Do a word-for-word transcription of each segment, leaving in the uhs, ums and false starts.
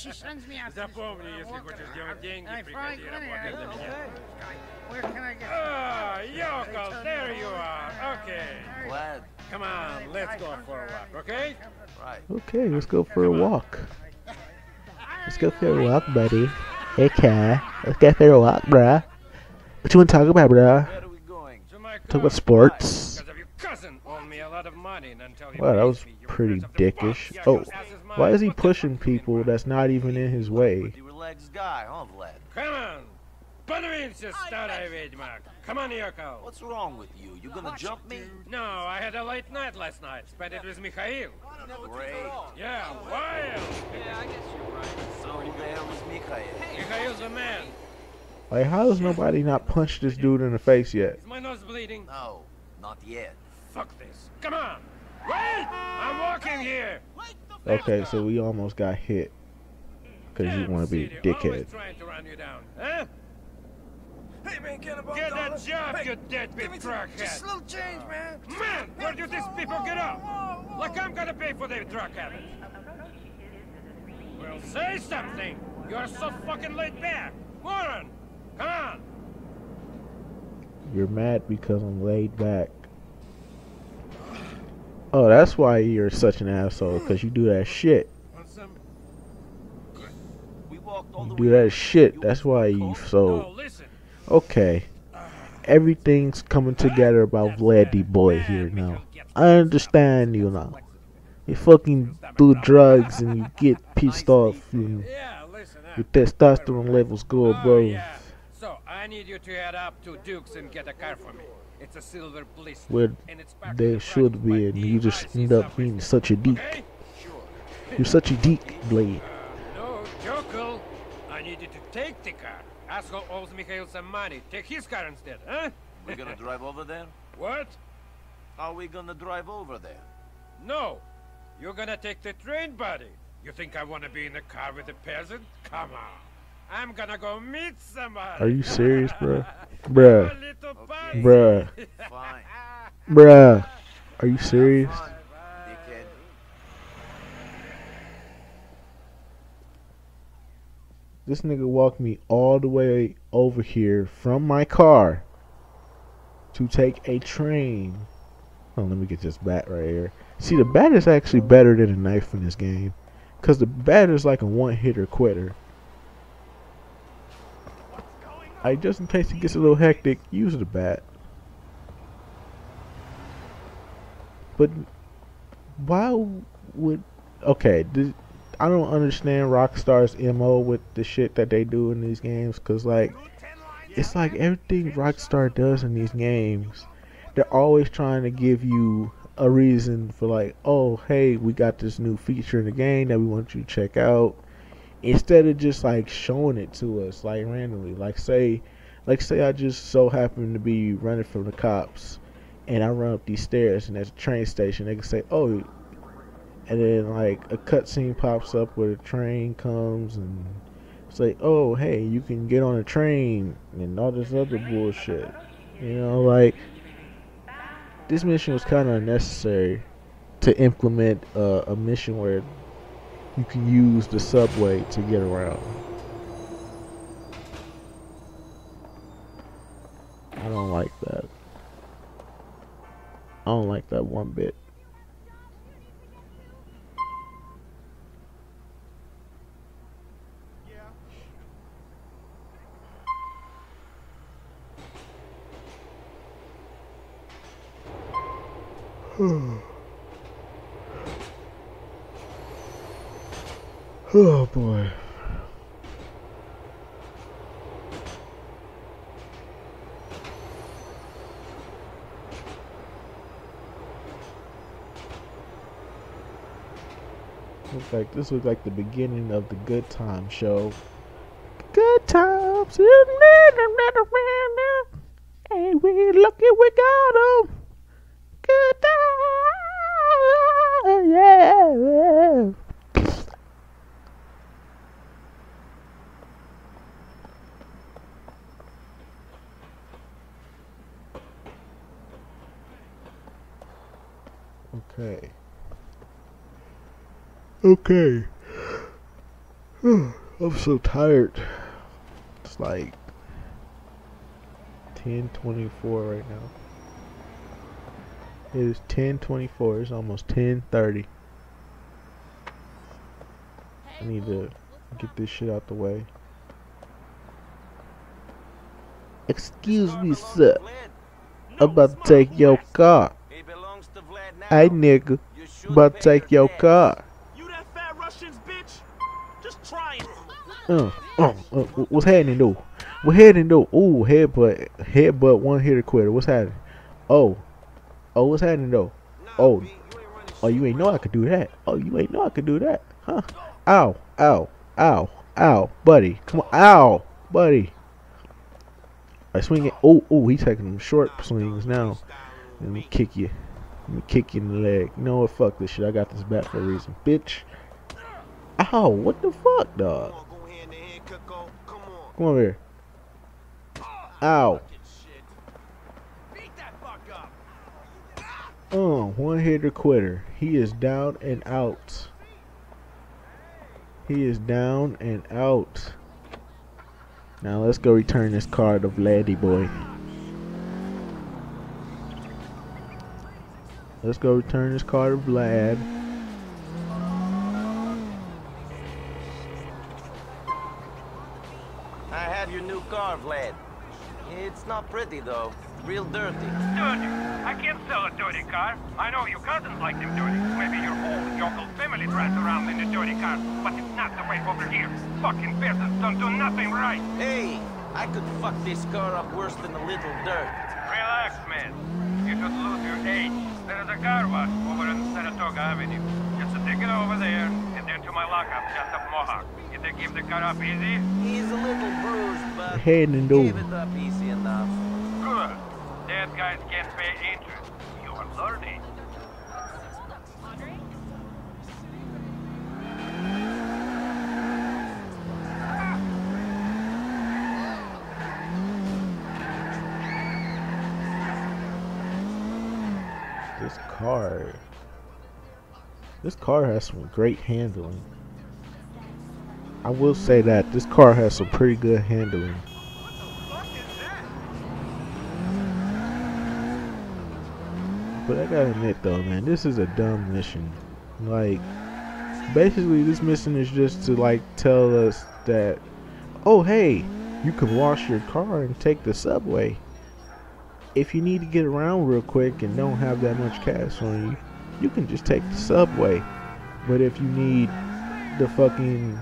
she sends me out. Запомни, если хочешь делать деньги, приходи работать для меня. Where can I get? Ah, Yoko, there you are. Okay. Vlad. Come on, let's go for a walk, okay? Right. Okay, let's go for a walk. Let's go for a walk, buddy. Hey, cat. Let's go for a walk, bruh. What you want to talk about, bruh? Talk about sports. Wow, that was pretty dickish. Oh, why is he pushing people that's not even in his way? Come on, Yoko. What's wrong with you? You gonna jump me? No, I had a late night last night, but it was Mikhail. Great. Yeah, wild. Yeah, I guess you're right. So there was Mikhail. Mikhail's a man. Like, how has nobody not punched this dude in the face yet? Is my nose bleeding? No, not yet. Fuck this. Come on. Wait! I'm walking here. Okay, so we almost got hit because you want to be a dickhead. Hey man, get a job, hey, you deadbeat truckhead! Just slow change, man! Man, where do these people get off? Like I'm gonna pay for their drug habits! Well, say something! You're so fucking laid back! Moron! Come on! You're mad because I'm laid back. Oh, that's why you're such an asshole, because you do that shit. You do that shit, that's why you so... Okay, everything's coming together about Vladdy boy here now. I understand you now. You fucking do drugs and you get pissed off. You, your testosterone levels go above. So I need you to head up to Duke's and get a car for me. It's a silver police. Where they should be, and you just end up being such a deek. You're such a deek, Blade. No, Jokel. I need you to take the car. Asshole owes Mikhail some money. Take his car instead, huh? We're gonna drive over there? What? How are we gonna drive over there? No! You're gonna take the train, buddy! You think I wanna be in the car with a peasant? Come on! I'm gonna go meet somebody! Are you serious, bruh? Bruh. Okay. Bruh. Fine. Bruh. Are you serious? Fine. This nigga walked me all the way over here from my car to take a train. Oh, let me get this bat right here. See, the bat is actually better than a knife in this game, because the bat is like a one-hitter quitter. I just, in case it gets a little hectic, use the bat. But why would... Okay, this... I don't understand Rockstar's M O with the shit that they do in these games, cause like, it's like everything Rockstar does in these games, they're always trying to give you a reason for like, oh hey, we got this new feature in the game that we want you to check out, instead of just like showing it to us like randomly. Like say, like say I just so happen to be running from the cops, and I run up these stairs and there's a train station. They can say, oh. And then like a cutscene pops up where the train comes and it's like, oh hey, you can get on a train and all this other bullshit. You know, like this mission was kind of unnecessary to implement uh, a mission where you can use the subway to get around. I don't like that. I don't like that one bit. Oh boy. Looks like this was like the beginning of the Good Time show. Good times, and we lucky we got 'em. Good times. Yeah. Okay. Okay. I'm so tired. It's like ten twenty-four right now. It is ten twenty-four. It's almost ten thirty. I need to get this shit out the way. Excuse me, sir. I'm about to take your car. Hey, nigga. About to take your car. You that fat Russians, bitch? Just try it. Uh, uh, uh, what's happening, though? What's happening, though? Ooh, headbutt. Headbutt, one hitter quitter. What's happening? Oh. Oh, what's happening, though? Oh. Oh, you ain't know I could do that. Oh, you ain't know I could do that. Huh? Ow. Ow. Ow. Ow. Buddy. Come on. Ow. Buddy. I swing it. Oh, oh, he's taking them short swings now. Let me kick you. Let me kick you in the leg. You know what? Fuck this shit. I got this bat for a reason, bitch. Ow, what the fuck, dog? Come over here. Ow. Oh, one-hitter quitter. He is down and out. He is down and out. Now let's go return this car to Vladdy boy. Let's go return this car to Vlad. I have your new car, Vlad. It's not pretty though. Real dirty. Dirty? I can't sell a dirty car. I know your cousins like them dirty. Maybe your whole local family drives around in a dirty car, but it's not the way over here. Fucking peasants don't do nothing right. Hey, I could fuck this car up worse than a little dirt. Relax, man. You should lose your age. There is a car wash over on Saratoga Avenue. Just take it over there, and then to my lockup just up Mohawk. If they give the car up easy... He's a little bruised, but... Head and he gave it up easy enough. Good. Dead guys can't pay interest. You are learning. This car. This car has some great handling. I will say that this car has some pretty good handling. But I gotta admit though, man, this is a dumb mission. Like, basically this mission is just to like tell us that, oh hey, you can wash your car and take the subway. If you need to get around real quick and don't have that much cash on you, you can just take the subway. But if you need the fucking,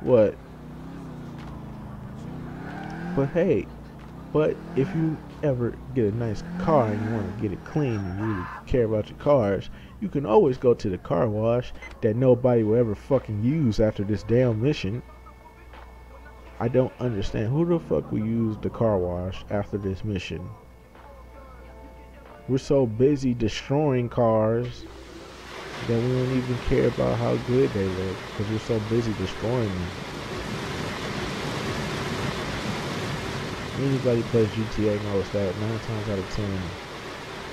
what? But hey, but if you ever get a nice car and you want to get it clean and you really care about your cars, you can always go to the car wash that nobody will ever fucking use after this damn mission. I don't understand who the fuck will use the car wash after this mission. We're so busy destroying cars that we don't even care about how good they look because we're so busy destroying them. Anybody plays G T A knows that nine times out of ten,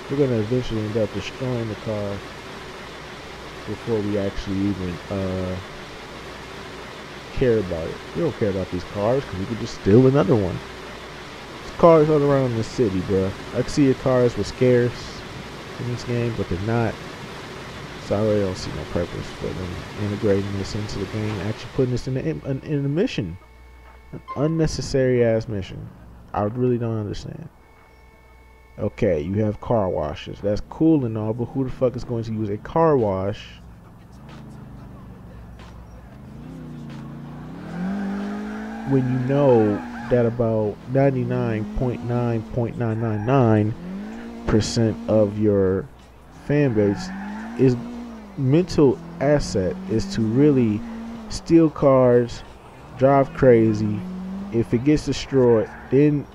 we're gonna eventually end up destroying the car before we actually even uh, care about it. We don't care about these cars because we could just steal another one. There's cars all around the city, bruh. I see your cars were scarce in this game, but they're not. So I really don't see no purpose for them integrating this into the game, actually putting this in the in, in the mission, an unnecessary ass mission. I really don't understand. Okay, you have car washes. That's cool and all, but who the fuck is going to use a car wash? When you know that about ninety-nine point nine nine nine nine percent of your fan base is mental asset is to really steal cars, drive crazy. If it gets destroyed, then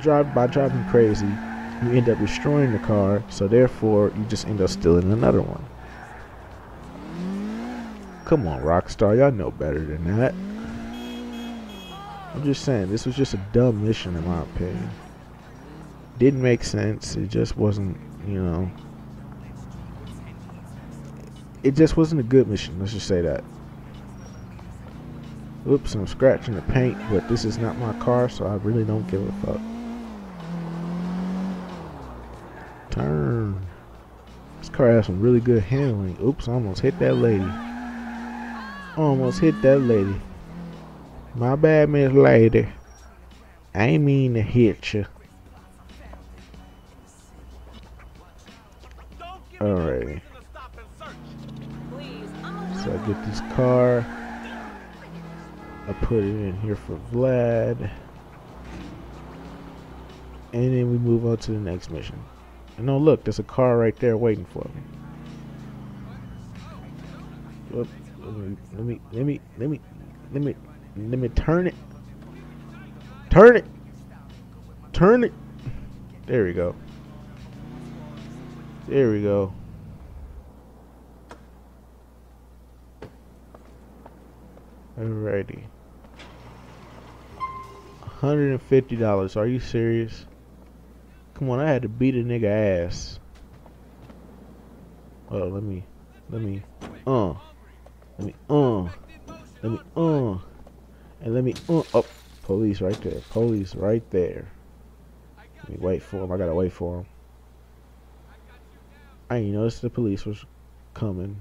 drive by driving crazy, you end up destroying the car, so therefore you just end up stealing another one. Come on, Rockstar, y'all know better than that. I'm just saying, this was just a dumb mission in my opinion. Didn't make sense. It just wasn't, you know, it just wasn't a good mission, let's just say that. Oops, I'm scratching the paint, but this is not my car, so I really don't give a fuck. Turn. This car has some really good handling. Oops, I almost hit that lady. Almost hit that lady. My bad, Miss Lady. I ain't mean to hit you. Alrighty. So I get this car. I put it in here for Vlad. And then we move on to the next mission. And oh look, there's a car right there waiting for me. Let me, let me, let me, let me, let me turn it. Turn it. Turn it. There we go. There we go. Alrighty. one hundred fifty dollars. Are you serious? Come on, I had to beat a nigga ass. Oh, let me, let me, uh, let me, uh, let me, uh, and let me, uh, oh, police right there. Police right there. Let me wait for him. I gotta wait for him. I didn't notice the police was coming.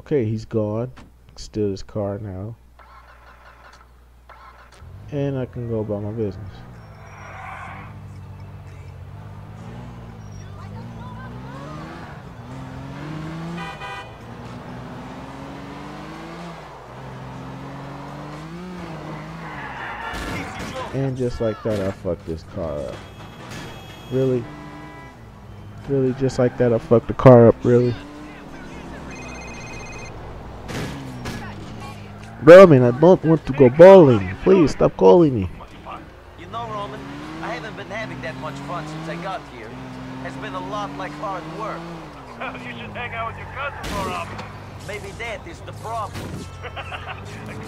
Okay, he's gone. Steal his car now. And I can go about my business. And just like that, I fucked this car up. Really? Really, just like that, I fucked the car up, really. Roman, I don't want to go bowling. Please stop calling me. You know, Roman, I haven't been having that much fun since I got here. It's been a lot like hard work. So you should hang out with your cousin more often. Maybe that is the problem.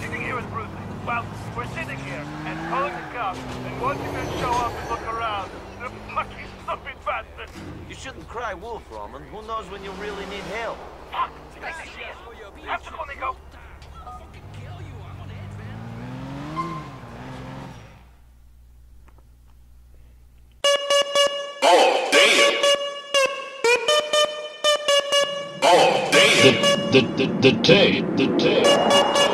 Sitting here with Bruce. Well, we're sitting here and calling the cops and watching them show up and look around. They're fucking stupid bastards. You shouldn't cry wolf, Roman. Who knows when you really need help? Fuck! Take this shit! Have to go, Nico! I'll fucking kill you. I'm on edge, man. Oh, damn! Oh, damn! The, the, the, the day, the day.